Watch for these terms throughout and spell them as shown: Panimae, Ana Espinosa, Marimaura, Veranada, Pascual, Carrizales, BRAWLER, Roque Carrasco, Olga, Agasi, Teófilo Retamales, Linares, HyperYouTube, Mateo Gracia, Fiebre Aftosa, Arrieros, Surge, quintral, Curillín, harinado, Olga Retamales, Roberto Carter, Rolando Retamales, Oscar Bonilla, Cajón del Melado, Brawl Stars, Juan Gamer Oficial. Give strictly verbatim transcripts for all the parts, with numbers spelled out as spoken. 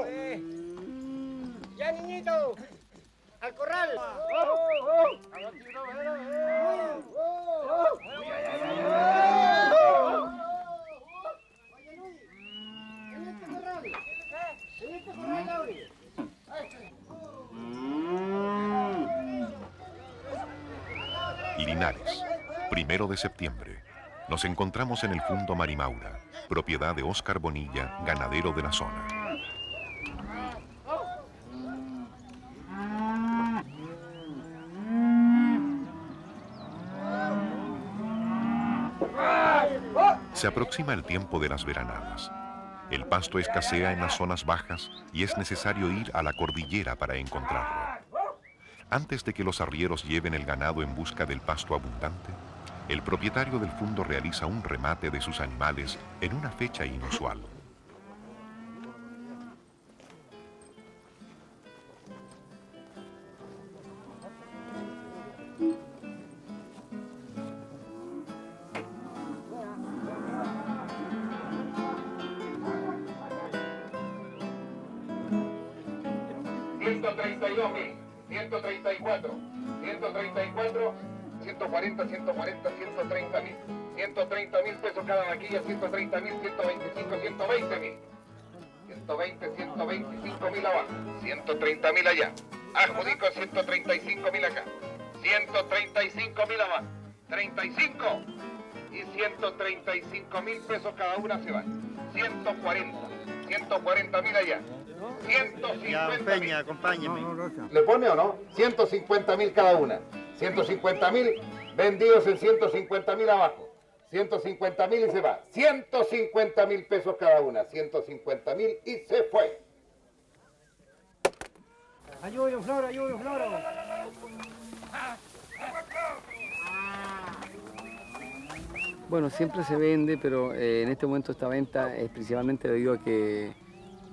niñito! ¡Ya, niñito! ¡Al corral! Linares, primero de septiembre. Nos encontramos en el Fundo Marimaura, propiedad de Oscar Bonilla, ganadero de la zona. Se aproxima el tiempo de las veranadas. El pasto escasea en las zonas bajas y es necesario ir a la cordillera para encontrarlo. Antes de que los arrieros lleven el ganado en busca del pasto abundante, el propietario del fundo realiza un remate de sus animales en una fecha inusual. ciento treinta mil pesos cada vaquilla, ciento treinta mil, ciento veinticinco, ciento veinte mil. ciento veinte, ciento veinticinco mil abajo, ciento treinta mil allá. Adjudico ciento treinta y cinco mil acá. ciento treinta y cinco mil abajo. treinta y cinco y ciento treinta y cinco mil pesos cada una se van. ciento cuarenta, ciento cuarenta mil allá. ciento cincuenta mil. Peña, acompáñeme. ¿Le pone o no? ciento cincuenta mil cada una. ciento cincuenta mil vendidos en ciento cincuenta mil abajo. ciento cincuenta mil y se va. ciento cincuenta mil pesos cada una. ciento cincuenta mil y se fue. Ayúdame, Flora, ayúdame, Flora. Bueno, siempre se vende, pero eh, en este momento esta venta es principalmente debido a que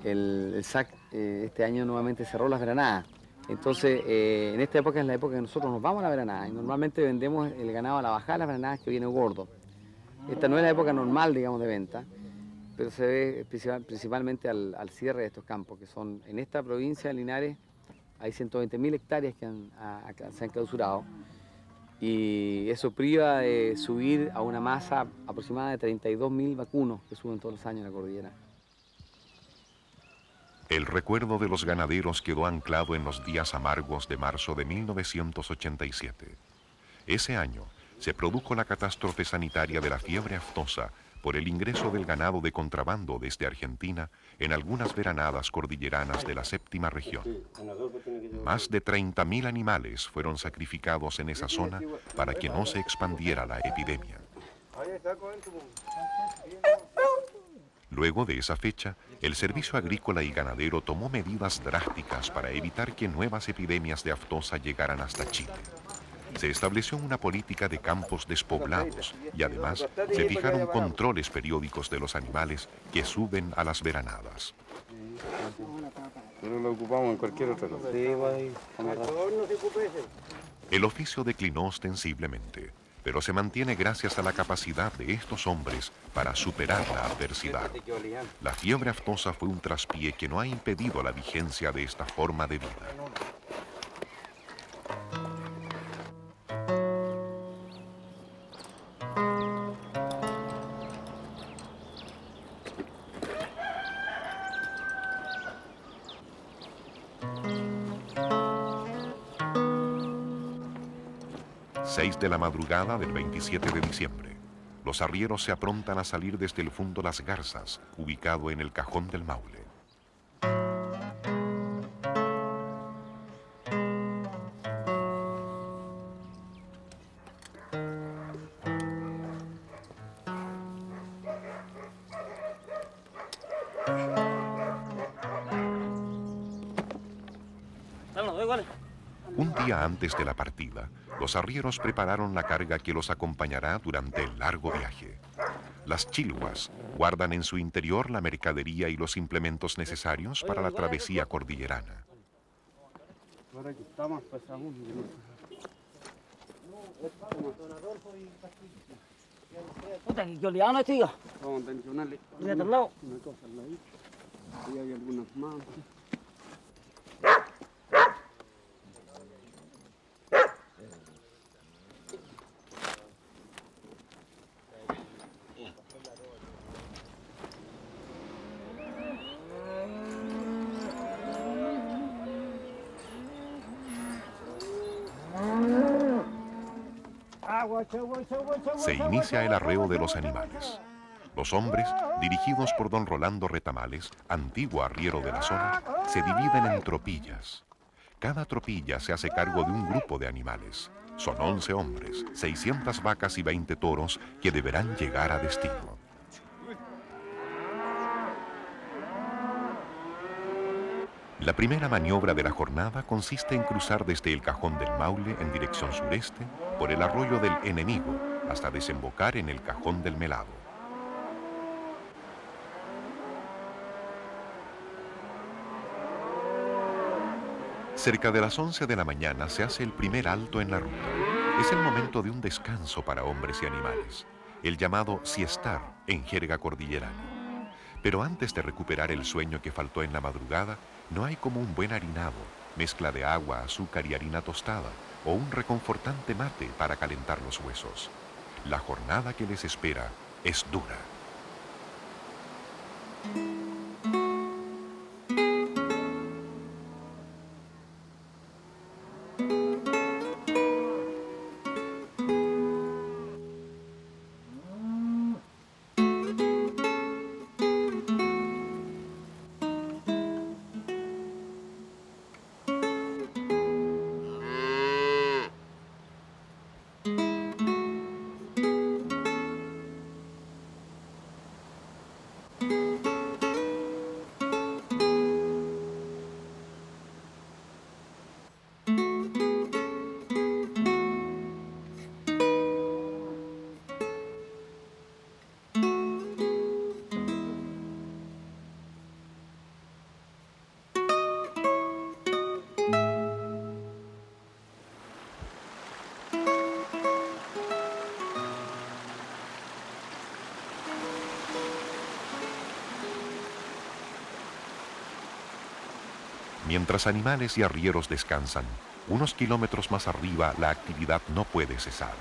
el, el S A C eh, este año nuevamente cerró las granadas. Entonces, eh, en esta época es la época que nosotros nos vamos a la veranada y normalmente vendemos el ganado a la bajada de las veranadas que viene gordo. Esta no es la época normal, digamos, de venta, pero se ve principalmente al, al cierre de estos campos, que son en esta provincia de Linares hay ciento veinte mil hectáreas que han, a, a, se han clausurado y eso priva de subir a una masa aproximada de treinta y dos mil vacunos que suben todos los años en la cordillera. El recuerdo de los ganaderos quedó anclado en los días amargos de marzo de mil novecientos ochenta y siete. Ese año se produjo la catástrofe sanitaria de la fiebre aftosa por el ingreso del ganado de contrabando desde Argentina en algunas veranadas cordilleranas de la séptima región. Más de treinta mil animales fueron sacrificados en esa zona para que no se expandiera la epidemia. Luego de esa fecha, el Servicio Agrícola y Ganadero tomó medidas drásticas para evitar que nuevas epidemias de aftosa llegaran hasta Chile. Se estableció una política de campos despoblados y además se fijaron controles periódicos de los animales que suben a las veranadas. Pero lo ocupamos en cualquier otro lado. El oficio declinó ostensiblemente, pero se mantiene gracias a la capacidad de estos hombres para superar la adversidad. La fiebre aftosa fue un traspié que no ha impedido la vigencia de esta forma de vida. De la madrugada del veintisiete de diciembre, los arrieros se aprontan a salir desde el fundo Las Garzas, ubicado en el Cajón del Maule. Un día antes de la partida, los arrieros prepararon la carga que los acompañará durante el largo viaje. Las chilguas guardan en su interior la mercadería y los implementos necesarios para la travesía cordillerana. Ahí hay algunas más. Se inicia el arreo de los animales. Los hombres, dirigidos por don Rolando Retamales, antiguo arriero de la zona, se dividen en tropillas. Cada tropilla se hace cargo de un grupo de animales. Son once hombres, seiscientas vacas y veinte toros que deberán llegar a destino. La primera maniobra de la jornada consiste en cruzar desde el Cajón del Maule en dirección sureste por el arroyo del Enemigo hasta desembocar en el Cajón del Melado. Cerca de las once de la mañana se hace el primer alto en la ruta. Es el momento de un descanso para hombres y animales, el llamado siestar en jerga cordillerana. Pero antes de recuperar el sueño que faltó en la madrugada, no hay como un buen harinado, mezcla de agua, azúcar y harina tostada, o un reconfortante mate para calentar los huesos. La jornada que les espera es dura. Mientras animales y arrieros descansan, unos kilómetros más arriba la actividad no puede cesar.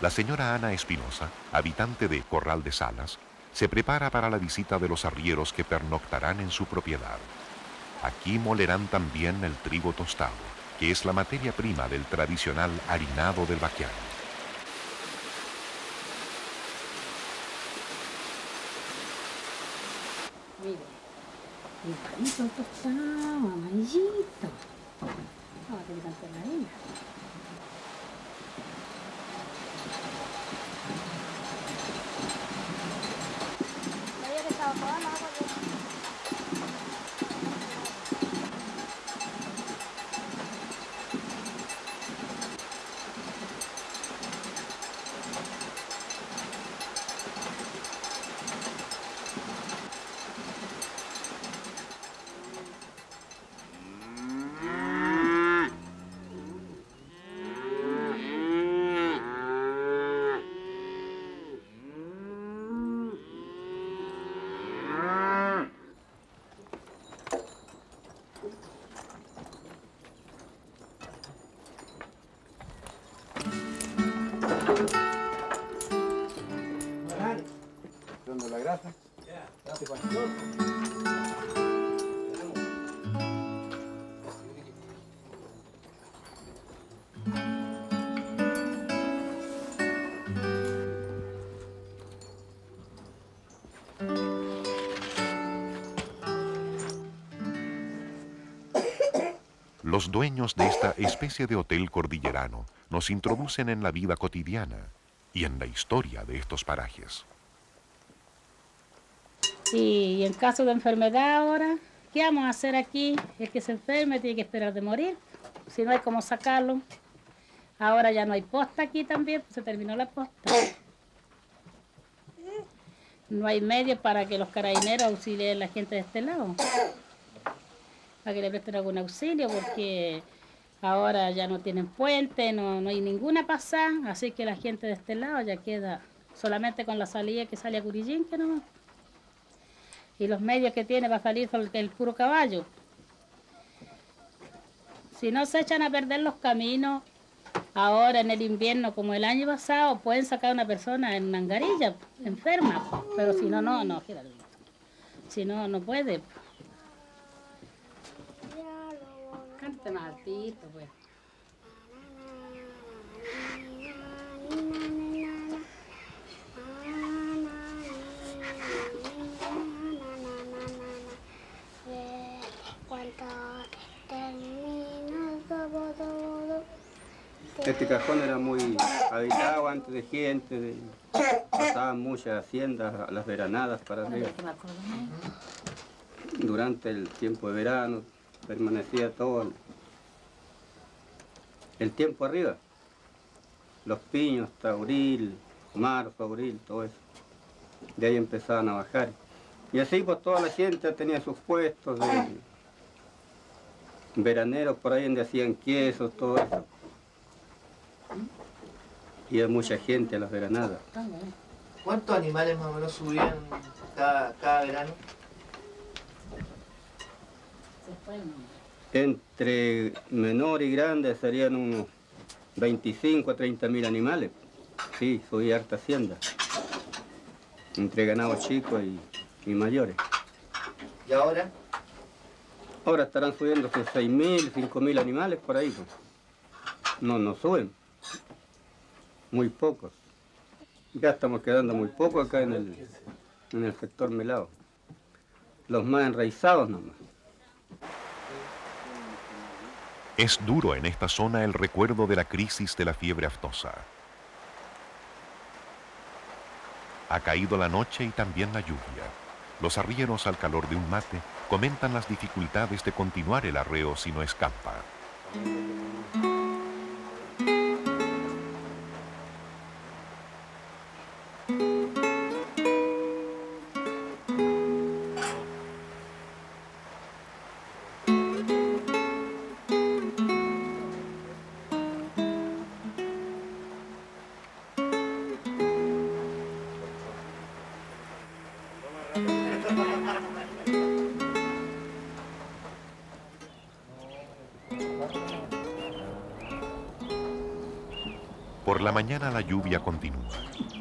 La señora Ana Espinosa, habitante de Corral de Salas, se prepara para la visita de los arrieros que pernoctarán en su propiedad. Aquí molerán también el trigo tostado, que es la materia prima del tradicional harinado del Baquiano. El panito tostado, amarillito. Ahora tiene que hacer la harina. Los dueños de esta especie de hotel cordillerano nos introducen en la vida cotidiana y en la historia de estos parajes. Sí, y en caso de enfermedad ahora, ¿qué vamos a hacer aquí? El que se enferme tiene que esperar de morir, si no hay cómo sacarlo. Ahora ya no hay posta aquí también, pues se terminó la posta. No hay medios para que los carabineros auxilien a la gente de este lado, para que le presten algún auxilio, porque ahora ya no tienen puente, no, no hay ninguna pasada, así que la gente de este lado ya queda solamente con la salida que sale a Curillín, que no. y los medios que tiene va a salir sobre el puro caballo. Si no se echan a perder los caminos ahora en el invierno, como el año pasado, pueden sacar a una persona en mangarilla, enferma, pero si no, no, no, si no, no puede. Canta más altito, pues. Este cajón era muy habitado antes de gente, de... pasaban muchas haciendas, las veranadas para arriba. Durante el tiempo de verano permanecía todo el tiempo arriba. Los piños, hasta abril, marzo, abril, todo eso. De ahí empezaban a bajar. Y así pues toda la gente tenía sus puestos de veraneros por ahí donde hacían quesos, todo eso. Y hay mucha gente a las veranadas. ¿Cuántos animales más o menos subían cada, cada verano? Entre menor y grande serían unos veinticinco a treinta mil animales. Sí, subía harta hacienda. Entre ganados chicos y, y mayores. ¿Y ahora? Ahora estarán subiendo sus seis mil, cinco mil animales por ahí. No, no suben. Muy pocos. Ya estamos quedando muy pocos acá en el, en el sector Melado. Los más enraizados nomás. Es duro en esta zona el recuerdo de la crisis de la fiebre aftosa. Ha caído la noche y también la lluvia. Los arrieros, al calor de un mate, comentan las dificultades de continuar el arreo si no escapa. Por la mañana la lluvia continúa.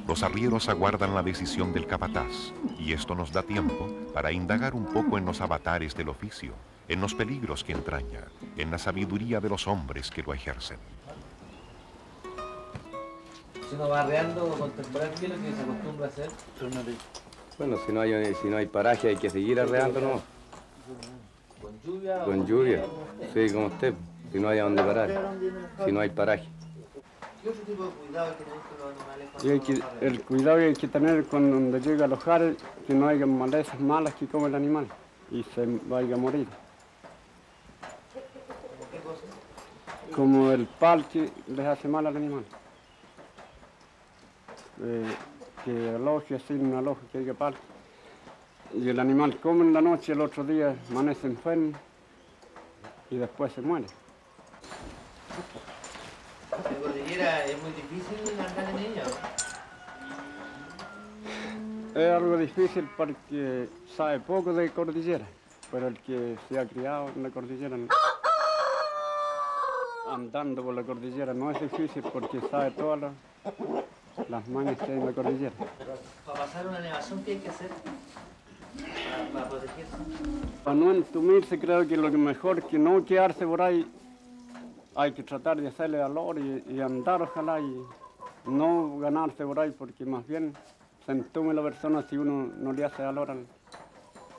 Los arrieros aguardan la decisión del capataz y esto nos da tiempo para indagar un poco en los avatares del oficio, en los peligros que entraña, en la sabiduría de los hombres que lo ejercen. Si uno va arreando o contemporar, ¿qué es lo que se acostumbra a hacer? Bueno, si no hay, si no hay paraje hay que seguir arreando, ¿no? ¿Con lluvia? Con lluvia, sí, como usted, si no hay a dónde parar, si no hay paraje. ¿Qué otro tipo de cuidado que tenéis con los animales? El cuidado que hay que tener cuando llega a alojar, que no haya malezas malas que come el animal y se vaya a morir. ¿Cómo qué cosa? Como el pal que les hace mal al animal. Eh, que aloje, así no aloje, que haya pal. Y el animal come en la noche, el otro día amanece enfermo y después se muere. ¿La cordillera es muy difícil andar en ella? Es algo difícil porque sabe poco de cordillera, pero el que se ha criado en la cordillera, andando por la cordillera, no es difícil porque sabe todas las, las mañas que hay en la cordillera. ¿Para pasar una nevazón qué hay que hacer? ¿Para, para protegerse? Para no entumirse, creo que lo mejor que no quedarse por ahí. Hay que tratar de hacerle valor y, y andar, ojalá, y no ganarse por ahí, porque más bien se entume la persona si uno no le hace valor. Al...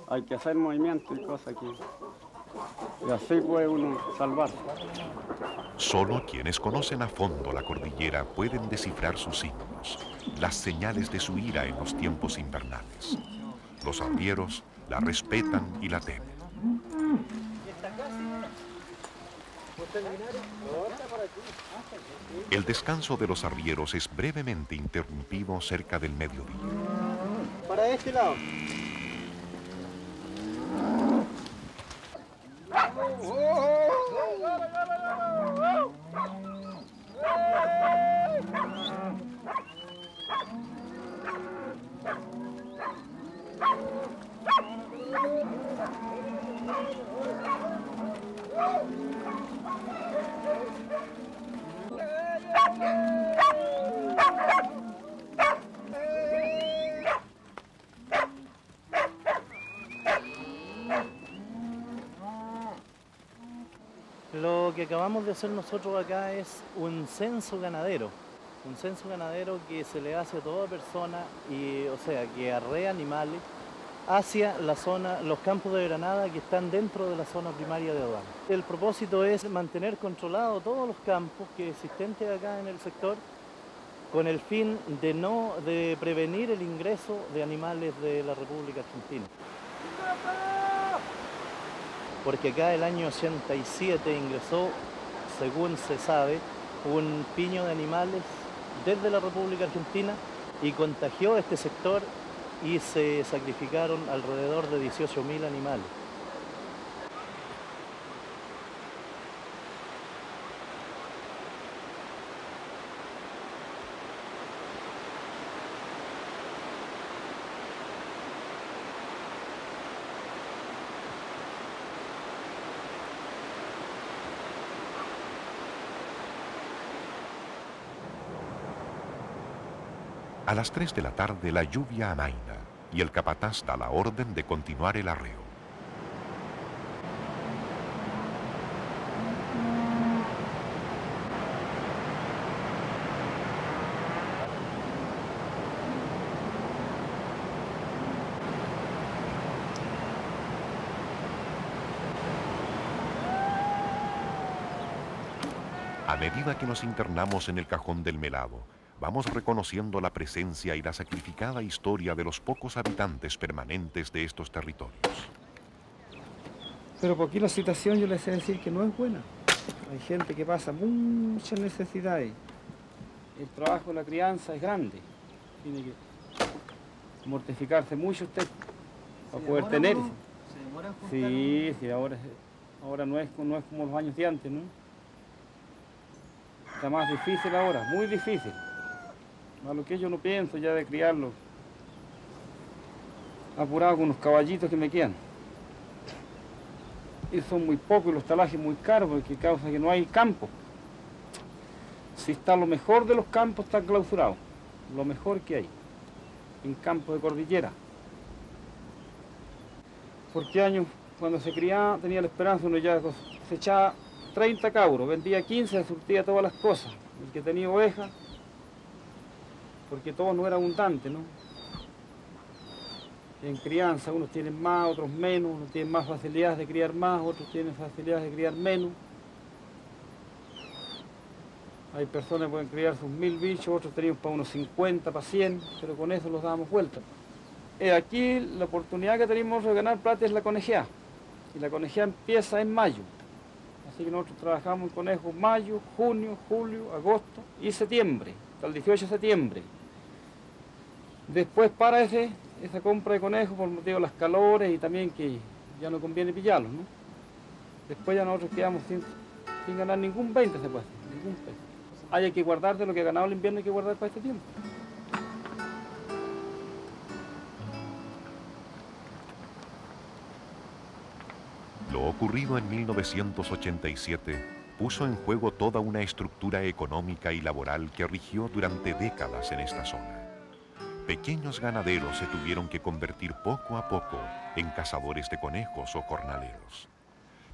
Hay que hacer movimiento y cosas aquí. Y así puede uno salvarse. Solo quienes conocen a fondo la cordillera pueden descifrar sus signos, las señales de su ira en los tiempos invernales. Los arrieros la respetan y la temen. El descanso de los arrieros es brevemente interrumpido cerca del mediodía. Para este lado. Lo que acabamos de hacer nosotros acá es un censo ganadero. Un censo ganadero que se le hace a toda persona, y, o sea, que arrea animales hacia la zona, los campos de granada que están dentro de la zona primaria de aduana. El propósito es mantener controlados todos los campos que existentes acá en el sector, con el fin de, no, de prevenir el ingreso de animales de la República Argentina. Porque acá el año ochenta y siete ingresó, según se sabe, un piño de animales desde la República Argentina y contagió este sector, y se sacrificaron alrededor de dieciocho mil animales. A las tres de la tarde la lluvia amaina y el capataz da la orden de continuar el arreo. A medida que nos internamos en el Cajón del Melado, vamos reconociendo la presencia y la sacrificada historia de los pocos habitantes permanentes de estos territorios. Pero por aquí la situación yo les sé decir que no es buena. Hay gente que pasa muchas necesidades. El trabajo de la crianza es grande. Tiene que mortificarse mucho usted para poder tener. ¿Se demora en juntar? Sí, sí, ahora, ahora no, es, no es como los años de antes, ¿no? Está más difícil ahora, muy difícil. A lo que yo no pienso ya de criarlo, apurado con los caballitos que me quedan. Y son muy pocos, los talajes muy caros, porque causa que no hay campo. Si está lo mejor de los campos, está clausurado. Lo mejor que hay, en campo de cordillera. Porque años, cuando se criaba, tenía la esperanza, uno ya se echaba treinta cabros, vendía quince, surtía todas las cosas. El que tenía ovejas, porque todo no era abundante, ¿no? En crianza unos tienen más, otros menos, unos tienen más facilidades de criar más, otros tienen facilidades de criar menos. Hay personas que pueden criar sus mil bichos, otros tenían para unos cincuenta, para cien, pero con eso los dábamos vuelta. Aquí la oportunidad que tenemos de ganar plata es la conejea, y la conejea empieza en mayo. Así que nosotros trabajamos en conejos mayo, junio, julio, agosto y septiembre, hasta el dieciocho de septiembre. Después para ese, esa compra de conejos por motivo de las calores y también que ya no conviene pillarlos, ¿no? Después ya nosotros quedamos sin, sin ganar ningún veinte se puede, ningún peso. Hay que guardar de lo que ha ganado el invierno, hay que guardar para este tiempo. Lo ocurrido en mil novecientos ochenta y siete puso en juego toda una estructura económica y laboral que rigió durante décadas en esta zona. Pequeños ganaderos se tuvieron que convertir poco a poco en cazadores de conejos o jornaleros.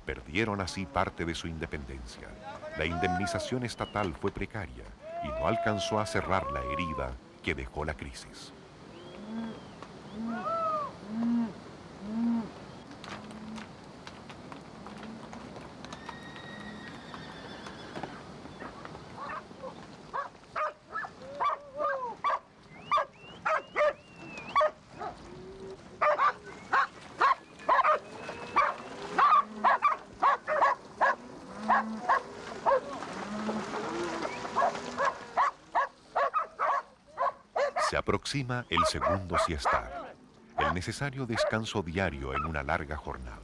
Perdieron así parte de su independencia. La indemnización estatal fue precaria y no alcanzó a cerrar la herida que dejó la crisis. Aproxima el segundo siestar, el necesario descanso diario en una larga jornada.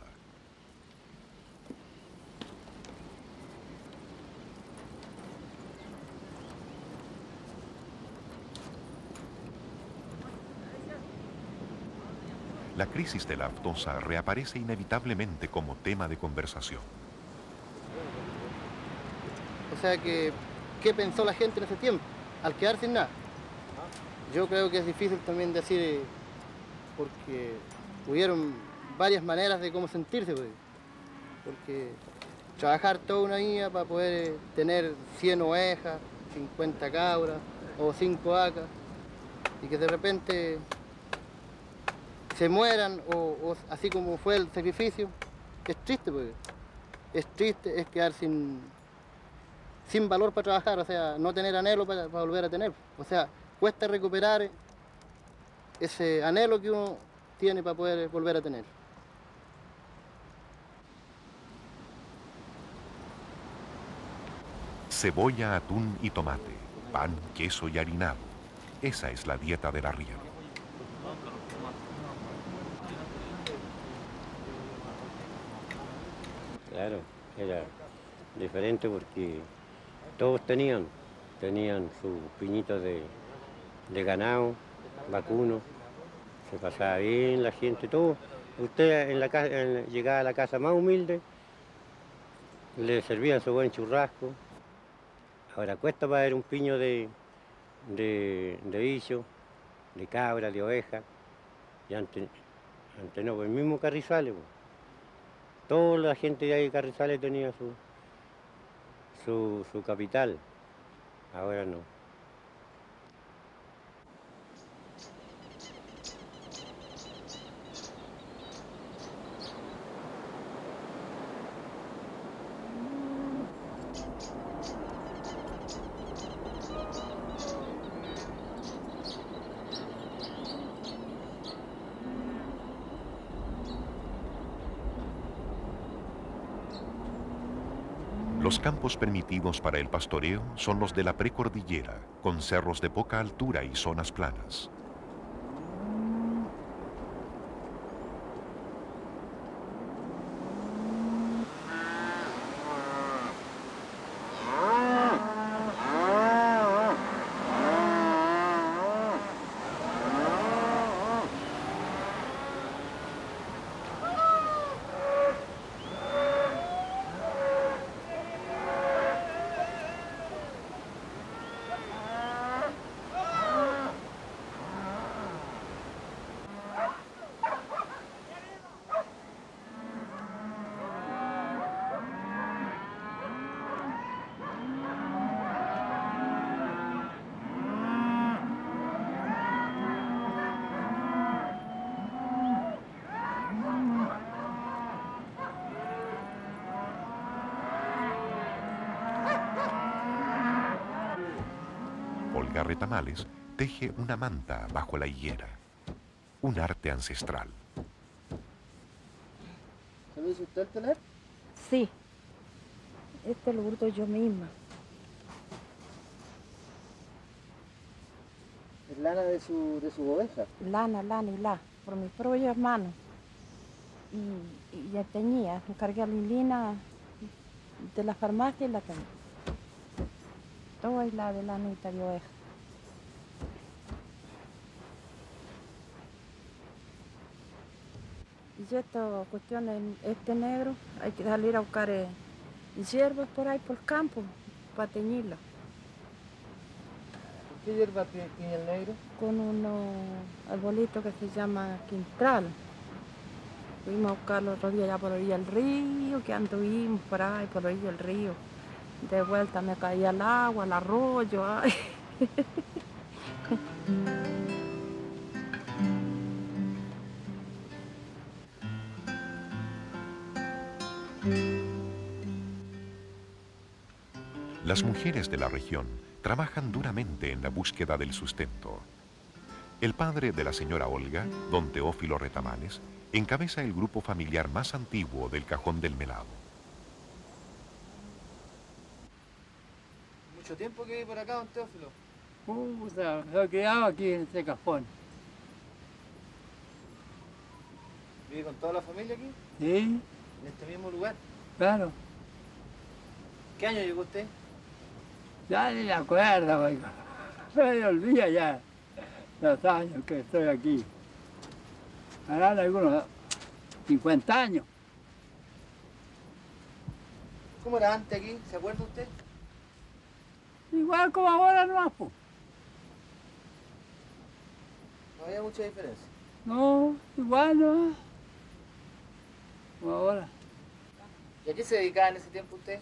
La crisis de la aftosa reaparece inevitablemente como tema de conversación. O sea que, ¿qué pensó la gente en ese tiempo? Al quedar sin nada. Yo creo que es difícil también decir, porque hubieron varias maneras de cómo sentirse. Pues. Porque trabajar toda una vida para poder tener cien ovejas, cincuenta cabras o cinco vacas, y que de repente se mueran, o, o así como fue el sacrificio, es triste, porque es triste, es quedar sin, sin valor para trabajar, o sea, no tener anhelo para, para volver a tener. O sea, cuesta recuperar ese anhelo que uno tiene para poder volver a tener. Cebolla, atún y tomate, pan, queso y harinado. Esa es la dieta del arriero. Claro, era diferente porque todos tenían, tenían su piñita de, de ganado, vacuno, se pasaba bien la gente, todo. Usted en la casa, en, llegaba a la casa más humilde, le servían su buen churrasco. Ahora cuesta para ver un piño de, de, de bicho, de cabra, de oveja, y antes, antes no, pues el mismo Carrizales, pues. Toda la gente de ahí de Carrizales tenía su, su, su capital, ahora no. Los campos permitidos para el pastoreo son los de la precordillera, con cerros de poca altura y zonas planas. Olga Retamales teje una manta bajo la higuera, un arte ancestral. ¿Se lo hizo usted el telar? Sí, este lo hurto yo misma. ¿Es lana de su, de su oveja? Lana, lana y la, por mis propias manos. Y, y ya tenía, encargué a Lilina de la farmacia y la tenía. Todo aislado de la neta de oveja. Y yo estas cuestiones, este negro, hay que salir a buscar eh, hierbas por ahí, por el campo, para teñirla. ¿Qué hierba tiene el negro? Con unos arbolitos que se llama quintral. Fuimos a buscarlo otro día allá por la orilla del río, que anduvimos por ahí, por la orilla del río. De vuelta me caía el agua, el arroyo, ay. Las mujeres de la región trabajan duramente en la búsqueda del sustento. El padre de la señora Olga, don Teófilo Retamales, encabeza el grupo familiar más antiguo del Cajón del Melado. ¿Mucho tiempo que viví por acá, don Teófilo? Uh, yo quedaba aquí en este cajón. ¿Vive con toda la familia aquí? Sí. ¿En este mismo lugar? Claro. ¿Qué año llegó usted? Ya ni me acuerdo, oiga. Me olvida ya los años que estoy aquí. Harán algunos cincuenta años. ¿Cómo era antes aquí? ¿Se acuerda usted? igual como ahora nomás, po. ¿No había mucha diferencia? No, igual no. Como ahora. ¿Y a qué se dedicaba en ese tiempo usted?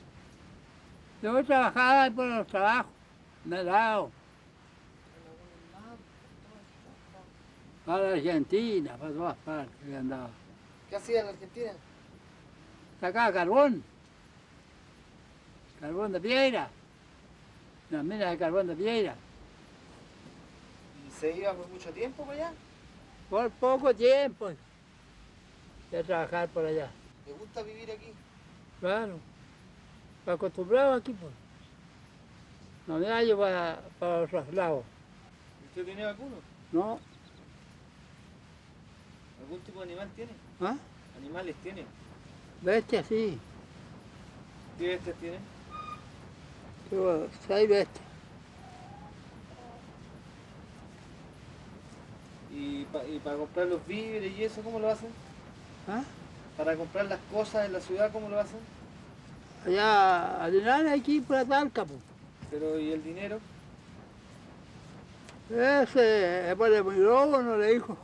Yo trabajaba por los trabajos, melado. Para Argentina, para todas partes que andaba. ¿Qué hacía en Argentina? Sacaba carbón. Carbón de piedra. Las minas de carbón de piedra. ¿Y se iba por mucho tiempo para allá? Por poco tiempo. De trabajar por allá. ¿Te gusta vivir aquí? Claro. Para acostumbrado aquí, pues. No me hallo para, para los traslados. ¿Usted tiene vacuno? No. ¿Algún tipo de animal tiene? ¿Ah? ¿Animales tiene? Bestias, sí. ¿Qué bestias tiene? Yo, seis bestias. ¿Y, pa, ¿Y para comprar los víveres y eso, cómo lo hacen? ¿Ah? ¿Para comprar las cosas en la ciudad, cómo lo hacen? Allá, a Linares, aquí, por la Talca, pues. ¿Pero y el dinero? Ese, es para mi robo, no le dijo.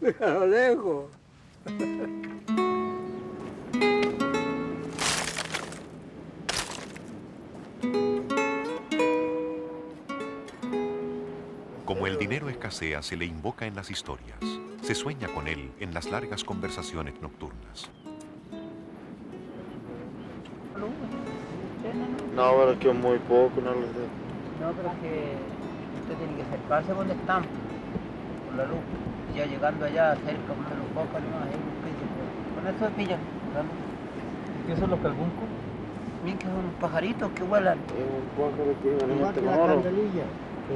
Mira lo lejos. Como el dinero escasea, se le invoca en las historias. Se sueña con él en las largas conversaciones nocturnas. No, pero es que es muy poco, no lo sé. No, pero es que usted tiene que acercarse donde están. La luz, ya llegando allá cerca, uno de los pocos, no hay un pillo. Con eso se pillan. ¿Qué son los calbuncos? Miren que son unos pajaritos que vuelan. Es un pájaro que se alimenta con oro. ¿Se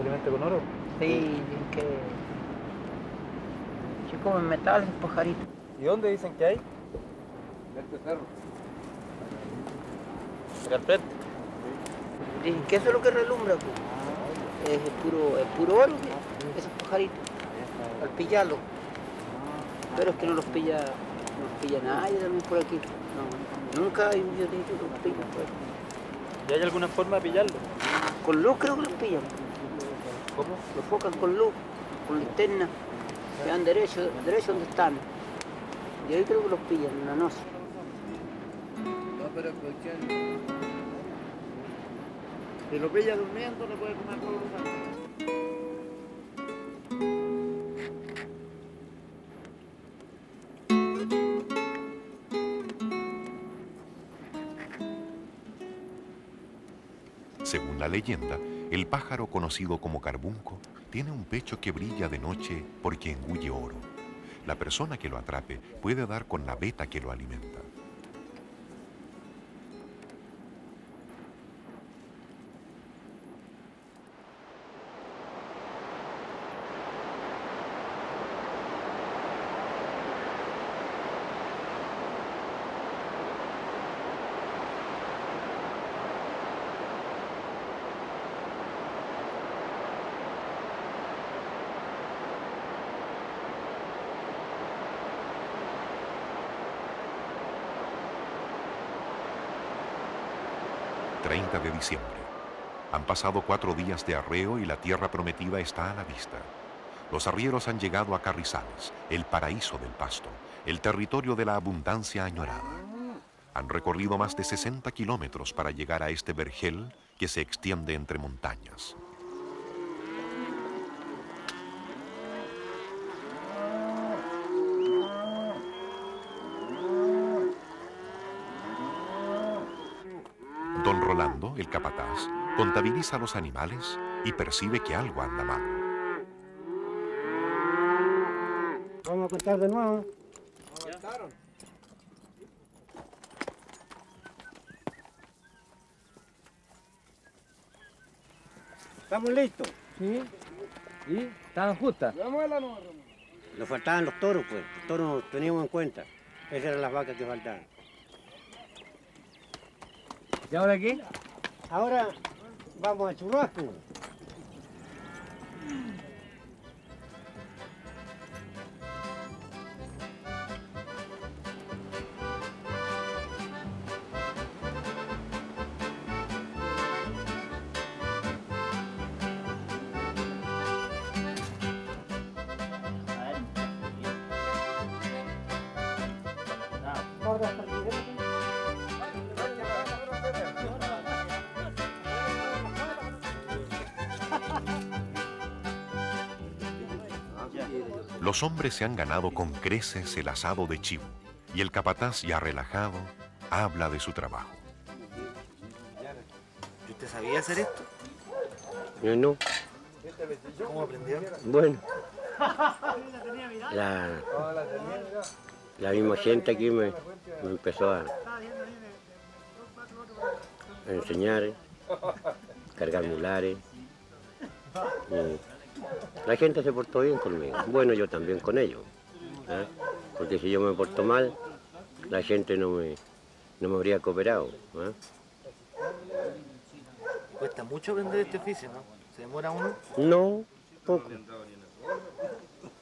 alimenta con oro? Sí, dicen que... se comen metal esos pajaritos. ¿Y dónde dicen que hay? En este cerro. ¿Acá al frente? Sí. Dicen que eso es lo que relumbra, pues. Ah, es el puro, el puro oro, ¿sí? Esos pajaritos. Al pillarlo, pero es que no los pilla, no los pilla nadie también por aquí. No, nunca hay un violín que los pilla por aquí. ¿Y hay alguna forma de pillarlo? Con luz creo que los pillan. ¿Cómo? Los focan con luz, con linterna, se dan derecho, derecho donde están. Y ahí creo que los pillan, en la noche. No, pero porque... si lo pilla durmiendo le puede comer por los ángeles. Según la leyenda, el pájaro conocido como carbunco tiene un pecho que brilla de noche porque engulle oro. La persona que lo atrape puede dar con la veta que lo alimenta. treinta de diciembre. Han pasado cuatro días de arreo y la tierra prometida está a la vista. Los arrieros han llegado a Carrizales, el paraíso del pasto, el territorio de la abundancia añorada. Han recorrido más de sesenta kilómetros para llegar a este vergel que se extiende entre montañas. Don Rolando, el capataz, contabiliza los animales y percibe que algo anda mal. Vamos a contar de nuevo. ¿Contaron? ¿Estamos listos? Sí. ¿Y? ¿Estaban justas? Nos faltaban los toros, pues. Los toros los teníamos en cuenta. Esas eran las vacas que faltaban. ¿Y ahora qué? Ahora vamos a churrasco. Los hombres se han ganado con creces el asado de chivo y el capataz, ya relajado, habla de su trabajo. ¿Y usted sabía hacer esto? Yo no. ¿Cómo aprendió? Bueno. La, la misma gente aquí me, me empezó a, a enseñar, cargar mulares. Y la gente se portó bien conmigo. Bueno, yo también con ellos. ¿eh? Porque si yo me porto mal, la gente no me, no me habría cooperado. ¿eh? Cuesta mucho aprender este oficio, ¿no? ¿Se demora uno? No, poco.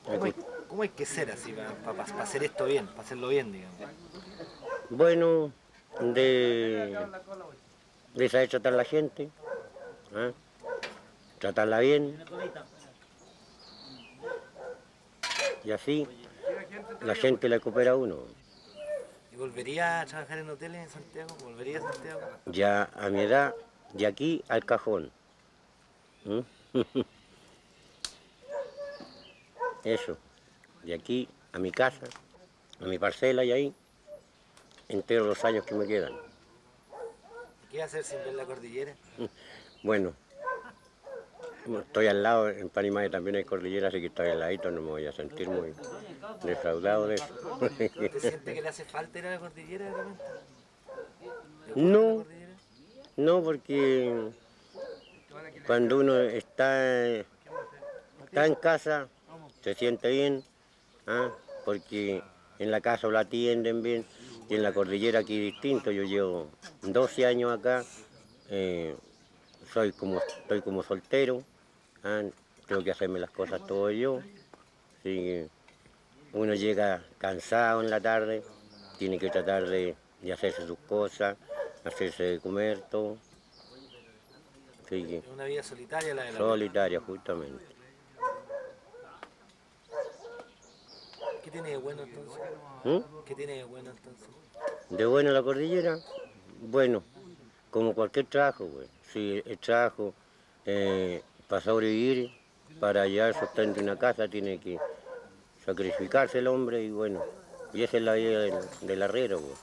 ¿Cómo hay, cómo hay que ser así para, para, para hacer esto bien, para hacerlo bien, digamos? Bueno, de, de saber tratar a la gente, ¿eh? tratarla bien. Y así la gente la coopera a uno. ¿Y volvería a trabajar en hoteles en Santiago? ¿Volvería a Santiago? Ya a mi edad, de aquí al cajón. ¿Mm? Eso, de aquí a mi casa, a mi parcela, y ahí entero los años que me quedan. ¿Qué va a hacer sin ver la cordillera? Bueno, estoy al lado, en Panimae también hay cordillera, así que estoy al ladito, no me voy a sentir muy defraudado de eso. ¿Te sientes que le hace falta ir a la cordillera realmente? No, no, porque cuando uno está, está en casa, se siente bien, ¿ah? porque en la casa la atienden bien, y en la cordillera aquí distinto. Yo llevo doce años acá, eh, soy como, estoy como soltero, ¿ah? tengo que hacerme las cosas todo yo. Sí, uno llega cansado en la tarde, tiene que tratar de, de hacerse sus cosas, hacerse de comer, todo. Sí, que, una vida solitaria la de la Solitaria, vida. justamente. ¿Qué tiene de bueno entonces? ¿Mm? ¿Qué tiene de bueno entonces? ¿De bueno la cordillera? Bueno, como cualquier trabajo, güey. Si el trabajo eh, para sobrevivir, para llevar sostén de una casa, tiene que sacrificarse el hombre, y bueno, y esa es la vida del, del arriero, güey.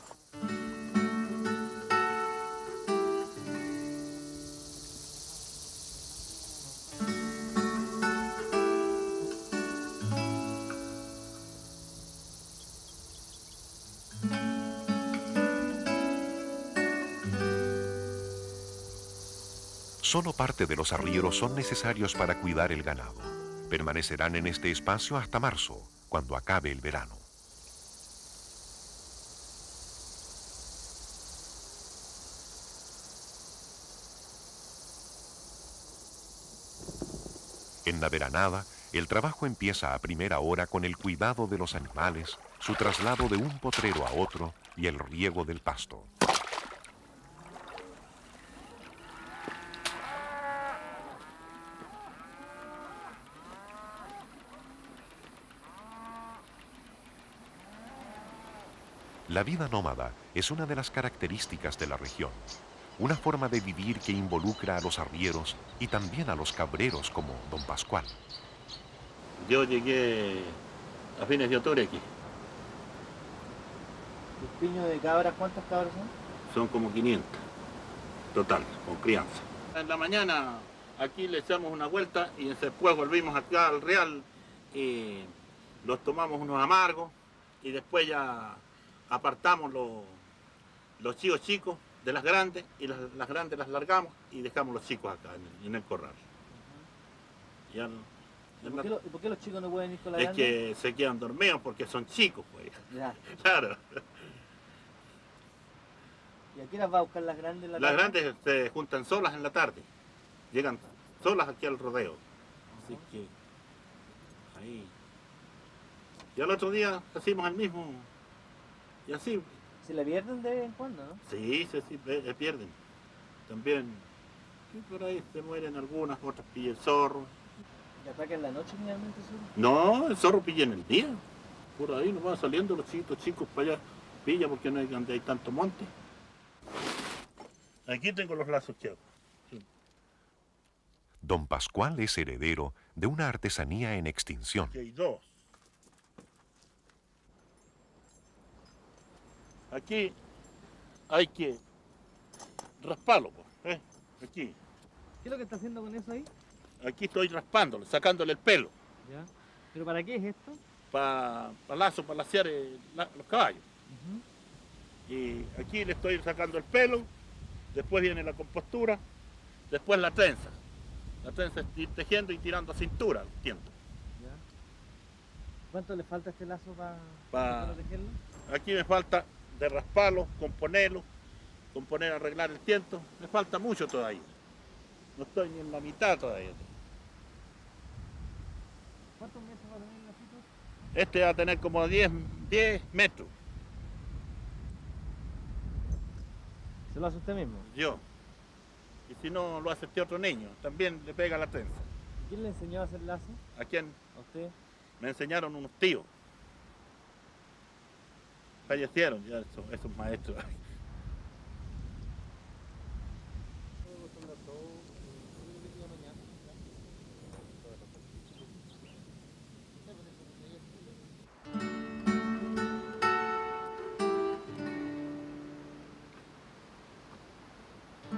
Solo parte de los arrieros son necesarios para cuidar el ganado. Permanecerán en este espacio hasta marzo, cuando acabe el verano. En la veranada, el trabajo empieza a primera hora con el cuidado de los animales, su traslado de un potrero a otro y el riego del pasto. La vida nómada es una de las características de la región, una forma de vivir que involucra a los arrieros y también a los cabreros como don Pascual. Yo llegué a fines de octubre aquí. ¿Los piños de cabras, cuántas cabras son? Son como quinientas, total, con crianza. En la mañana aquí le echamos una vuelta y después volvimos acá al real y los tomamos unos amargos y después ya apartamos los, los chivos chicos de las grandes y las, las grandes las largamos y dejamos los chicos acá en el, en el corral. Y al, ¿Y por, la... qué lo, ¿Y por qué los chicos no pueden ir con la grande? Es que se quedan dormidos porque son chicos, pues. Ya. Claro. ¿Y a qué las va a buscar las grandes en la tarde? Las grandes se juntan solas en la tarde. Llegan solas aquí al rodeo. Así que ahí. Y al otro día hacemos el mismo. Y así. ¿Se la pierden de vez en cuando, no? Sí, sí, sí, se pierden. También, por ahí se mueren algunas, otras pillan zorro. ¿Y atacan la noche finalmente, zorro? No, el zorro pilla en el día. Por ahí nos van saliendo los chiquitos chicos para allá. Pilla porque no hay, donde hay tanto monte. Aquí tengo los lazos que hago. Sí. Don Pascual es heredero de una artesanía en extinción. Aquí hay dos. aquí hay que rasparlo, pues, ¿eh? Aquí. ¿Qué es lo que está haciendo con eso ahí? Aquí estoy raspándole, sacándole el pelo. Ya. ¿Pero para qué es esto? Para pa lazo, para lacear el, la, los caballos. Uh-huh. Y aquí le estoy sacando el pelo, después viene la compostura, después la trenza. La trenza estoy tejiendo y tirando a cintura al tiempo. Ya. ¿Cuánto le falta a este lazo para pa... pa tejerlo? Aquí me falta de rasparlo, componerlo, componer, arreglar el tiento. Me falta mucho todavía. No estoy ni en la mitad todavía. ¿Cuántos metros va a tener el lacito? Este va a tener como diez, diez metros. ¿Se lo hace usted mismo? Yo. Y si no, lo hace este otro niño. También le pega la trenza. ¿Quién le enseñó a hacer lazo? ¿A quién? ¿A usted? Me enseñaron unos tíos. Fallecieron ya esos, esos maestros.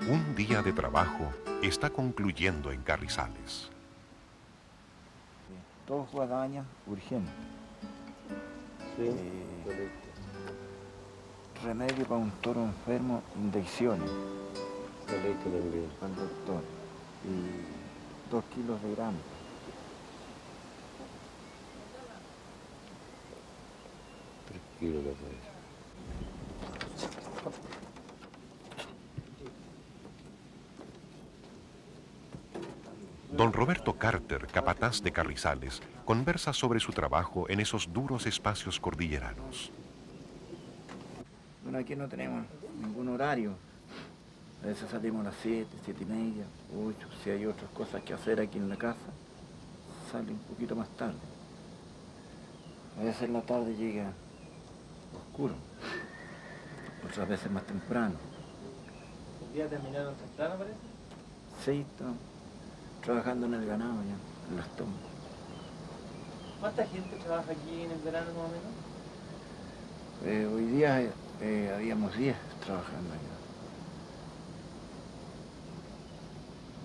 Un día de trabajo está concluyendo en Carrizales. Todo fue daño urgente. Sí, eh, correcto. Remedio para un toro enfermo, inyecciones. Correcto, le envié. Al doctor. Y dos kilos de grano. Tres kilos de grano. Don Roberto Carter, capataz de Carrizales, conversa sobre su trabajo en esos duros espacios cordilleranos. Bueno, aquí no tenemos ningún horario. A veces salimos a las siete, siete y media, ocho, si hay otras cosas que hacer aquí en la casa, sale un poquito más tarde. A veces en la tarde llega oscuro, otras veces más temprano. ¿El día terminaron temprano, parece? Sí, no. Trabajando en el ganado ya, en las tomas. ¿Cuánta gente trabaja aquí en el verano más o menos? Eh, hoy día eh, eh, habíamos diez trabajando allá.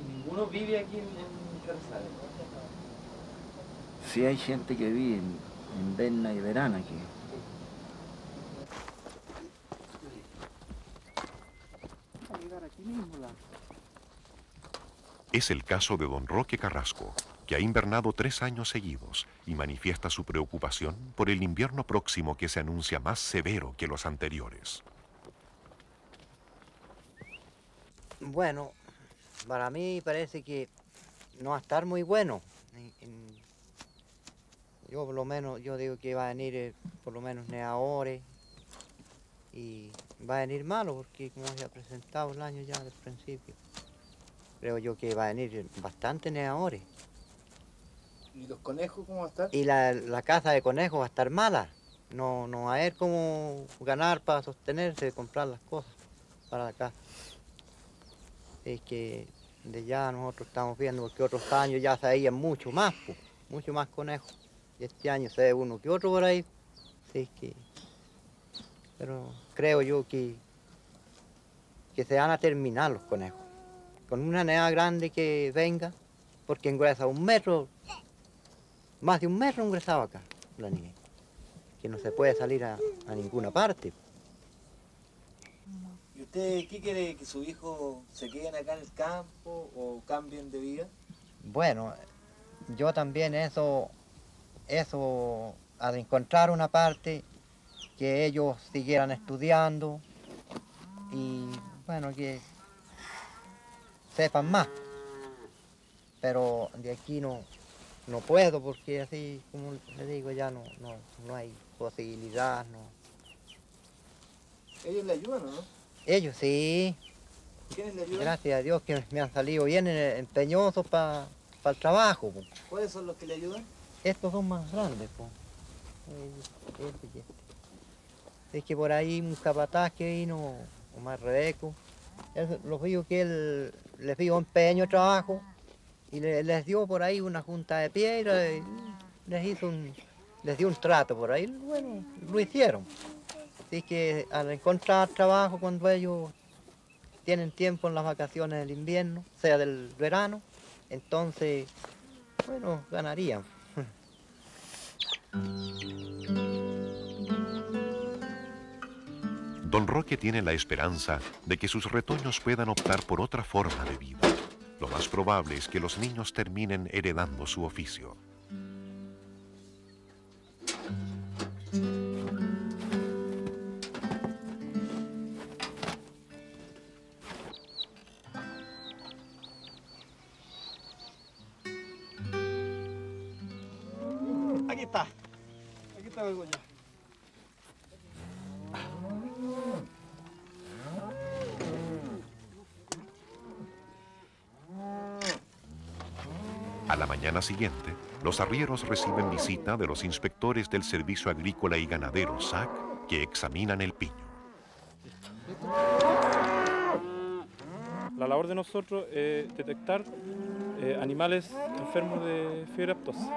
¿Y ninguno vive aquí en, en Carrizales? Sí, hay gente que vive en, en verna y verano aquí. Vamos a llegar aquí mismo la... Es el caso de don Roque Carrasco, que ha invernado tres años seguidos y manifiesta su preocupación por el invierno próximo que se anuncia más severo que los anteriores. Bueno, para mí parece que no va a estar muy bueno. Yo por lo menos, yo digo que va a venir por lo menos nevadores y va a venir malo porque como se ha presentado el año ya desde el principio. Creo yo que va a venir bastante nevadores. ¿Y los conejos cómo va a estar? Y la, la caza de conejos va a estar mala. No, no va a haber cómo ganar para sostenerse, comprar las cosas para la caza. Es que de ya nosotros estamos viendo, porque otros años ya se veían mucho más, pues, mucho más conejos. Y este año se ve uno que otro por ahí. Es que... Pero creo yo que, que se van a terminar los conejos. Con una nevada grande que venga, porque ingresa un metro, más de un metro ingresaba acá, la nieve, que no se puede salir a, a ninguna parte. ¿Y usted qué quiere, que su hijo se queden acá en el campo o cambien de vida? Bueno, yo también eso, eso, al encontrar una parte, que ellos siguieran estudiando y bueno, que... sepan más, pero de aquí no, no puedo porque así, como le digo, ya no, no, no hay posibilidad. No. ¿Ellos le ayudan o no? Ellos sí. ¿Quiénes le ayudan? Gracias a Dios que me han salido bien empeñosos para pa el trabajo. Po. ¿Cuáles son los que le ayudan? Estos son más grandes. Po. Este, este, este. Es que por ahí un capataz que vino, o más Rebeco, los vio que él les dio empeño, trabajo, y le, les dio por ahí una junta de piedra y les hizo un, les dio un trato por ahí, bueno, lo hicieron. Así que al encontrar trabajo, cuando ellos tienen tiempo en las vacaciones del invierno, o sea del verano, entonces, bueno, ganarían. Don Roque tiene la esperanza de que sus retoños puedan optar por otra forma de vida. Lo más probable es que los niños terminen heredando su oficio. Aquí está, aquí está Begoña. A la mañana siguiente, los arrieros reciben visita de los inspectores del Servicio Agrícola y Ganadero, S A C, que examinan el piño. La labor de nosotros es detectar eh, animales enfermos de fiebre aftosa.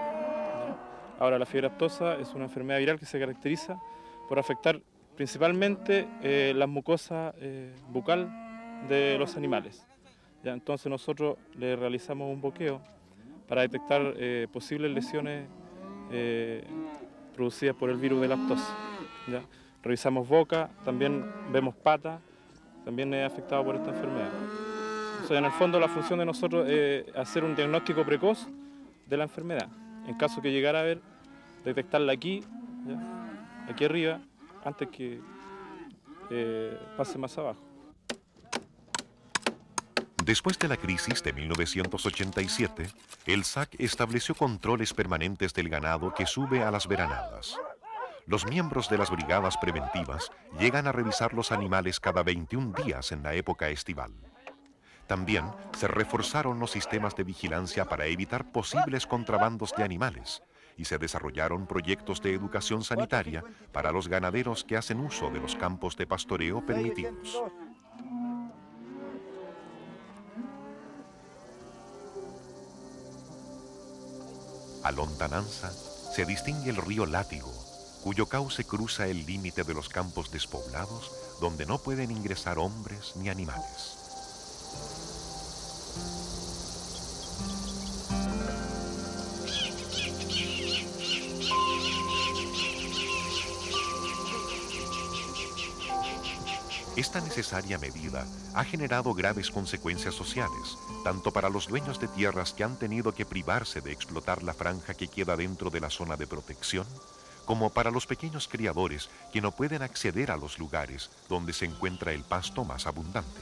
Ahora, la fiebre aftosa es una enfermedad viral que se caracteriza por afectar principalmente eh, las mucosas eh, bucal de los animales. Ya, entonces nosotros le realizamos un boqueo para detectar eh, posibles lesiones eh, producidas por el virus de la aftosa. Ya. Revisamos boca, también vemos pata, también es afectado por esta enfermedad. Entonces, en el fondo la función de nosotros es hacer un diagnóstico precoz de la enfermedad. En caso que llegara a ver, detectarla aquí, ¿ya? Aquí arriba, antes que eh, pase más abajo. Después de la crisis de mil novecientos ochenta y siete, el S A C estableció controles permanentes del ganado que sube a las veranadas. Los miembros de las brigadas preventivas llegan a revisar los animales cada veintiún días en la época estival. También se reforzaron los sistemas de vigilancia para evitar posibles contrabandos de animales y se desarrollaron proyectos de educación sanitaria para los ganaderos que hacen uso de los campos de pastoreo permitidos. A lontananza se distingue el río Látigo, cuyo cauce cruza el límite de los campos despoblados donde no pueden ingresar hombres ni animales. Esta necesaria medida ha generado graves consecuencias sociales, tanto para los dueños de tierras que han tenido que privarse de explotar la franja que queda dentro de la zona de protección, como para los pequeños criadores que no pueden acceder a los lugares donde se encuentra el pasto más abundante.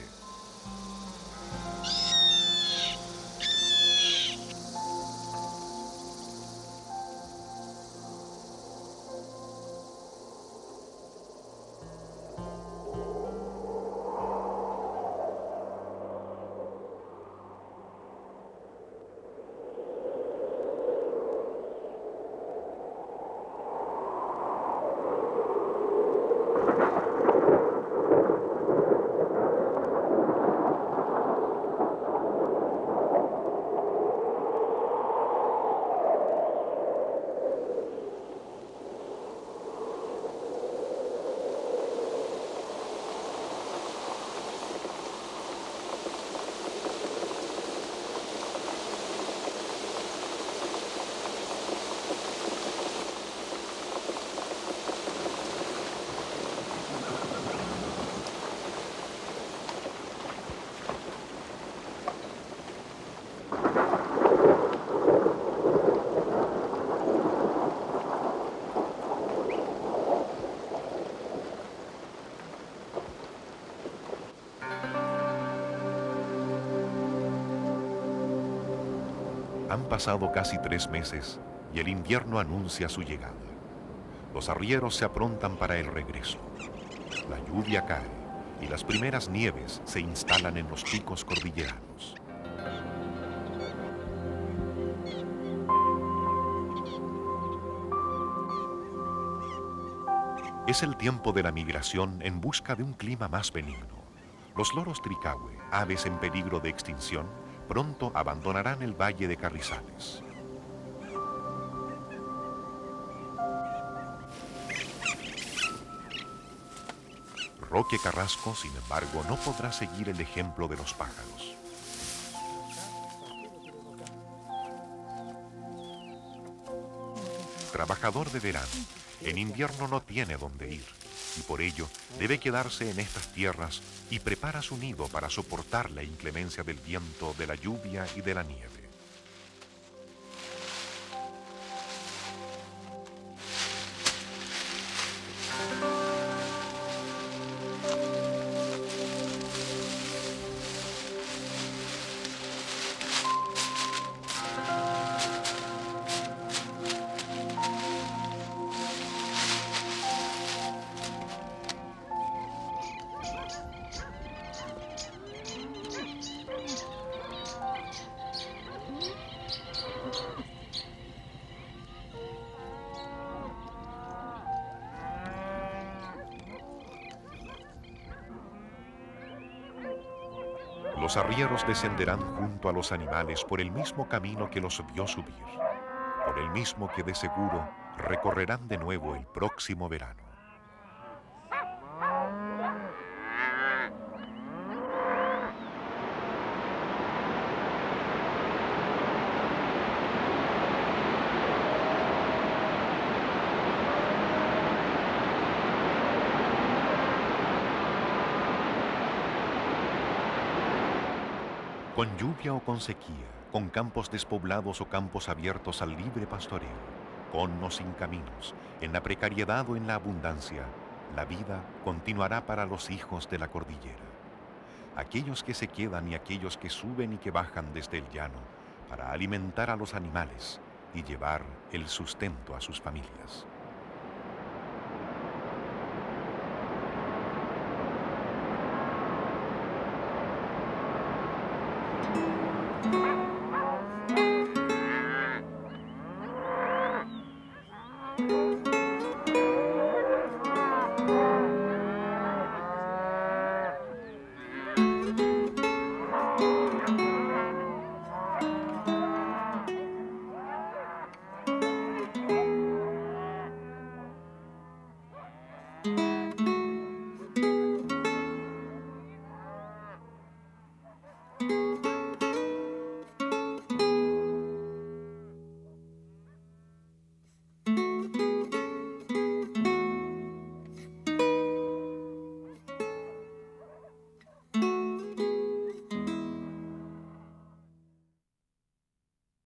Han pasado casi tres meses y el invierno anuncia su llegada. Los arrieros se aprontan para el regreso. La lluvia cae y las primeras nieves se instalan en los picos cordilleranos. Es el tiempo de la migración en busca de un clima más benigno. Los loros tricahue, aves en peligro de extinción, pronto abandonarán el valle de Carrizales. Roque Carrasco, sin embargo, no podrá seguir el ejemplo de los pájaros. Trabajador de verano, en invierno no tiene dónde ir y por ello debe quedarse en estas tierras y prepara su nido para soportar la inclemencia del viento, de la lluvia y de la nieve. Los arrieros descenderán junto a los animales por el mismo camino que los vio subir, por el mismo que de seguro recorrerán de nuevo el próximo verano. Con lluvia o con sequía, con campos despoblados o campos abiertos al libre pastoreo, con o sin caminos, en la precariedad o en la abundancia, la vida continuará para los hijos de la cordillera. Aquellos que se quedan y aquellos que suben y que bajan desde el llano para alimentar a los animales y llevar el sustento a sus familias. Thank you.